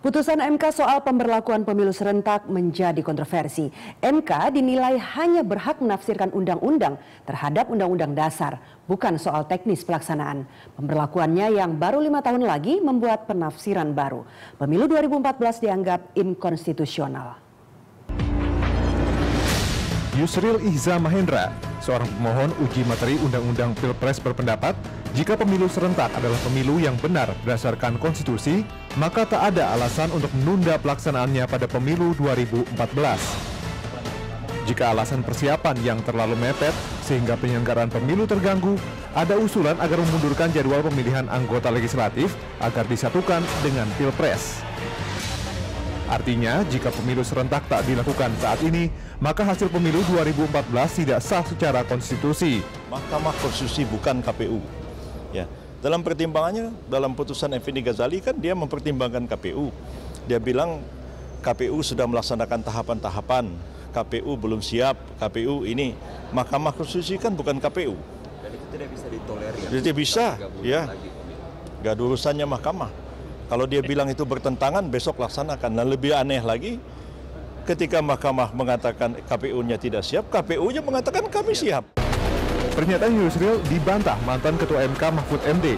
Putusan MK soal pemberlakuan pemilu serentak menjadi kontroversi. MK dinilai hanya berhak menafsirkan undang-undang terhadap undang-undang dasar, bukan soal teknis pelaksanaan. Pemberlakuannya yang baru 5 tahun lagi membuat penafsiran baru. Pemilu 2014 dianggap inkonstitusional. Yusril Ihza Mahendra, seorang pemohon uji materi undang-undang Pilpres berpendapat, jika pemilu serentak adalah pemilu yang benar berdasarkan konstitusi, maka tak ada alasan untuk menunda pelaksanaannya pada pemilu 2014. Jika alasan persiapan yang terlalu mepet sehingga penyelenggaraan pemilu terganggu, ada usulan agar memundurkan jadwal pemilihan anggota legislatif agar disatukan dengan Pilpres. Artinya, jika pemilu serentak tak dilakukan saat ini, maka hasil pemilu 2014 tidak sah secara konstitusi. Mahkamah Konstitusi bukan KPU. Ya, dalam pertimbangannya, dalam putusan FD Ghazali kan dia mempertimbangkan KPU. Dia bilang KPU sudah melaksanakan tahapan-tahapan, KPU belum siap, KPU ini. Mahkamah Konstitusi kan bukan KPU. Dan itu tidak bisa ditolerir. Tidak bisa, ya. Gak ada urusannya mahkamah. Kalau dia bilang itu bertentangan, besok laksanakan. Dan lebih aneh lagi, ketika mahkamah mengatakan KPU-nya tidak siap, KPU-nya mengatakan kami siap. Pernyataan Yusril dibantah mantan Ketua MK Mahfud MD.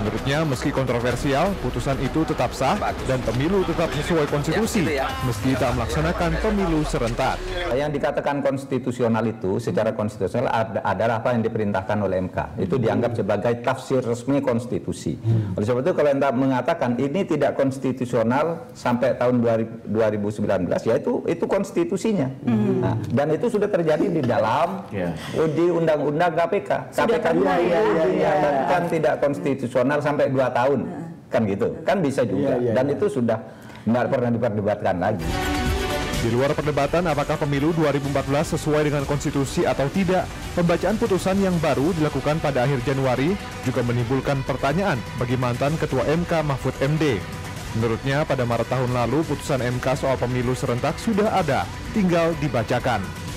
Menurutnya, meski kontroversial, putusan itu tetap sah dan pemilu tetap sesuai konstitusi, meski tak melaksanakan pemilu serentak. Yang dikatakan konstitusional itu, secara konstitusional adalah apa yang diperintahkan oleh MK. Itu dianggap sebagai tafsir resmi konstitusi. Oleh sebab itu, kalau Anda mengatakan ini tidak konstitusional sampai tahun 2019, ya itu konstitusinya. Nah, dan itu sudah terjadi di dalam di Undang-Undang KPK. KPK kan tidak konstitusional sampai 2 tahun, kan gitu, kan bisa juga, dan itu sudah nggak pernah diperdebatkan lagi. Di luar perdebatan apakah pemilu 2014 sesuai dengan konstitusi atau tidak, pembacaan putusan yang baru dilakukan pada akhir Januari juga menimbulkan pertanyaan bagi mantan Ketua MK Mahfud MD. Menurutnya pada Maret tahun lalu putusan MK soal pemilu serentak sudah ada, tinggal dibacakan.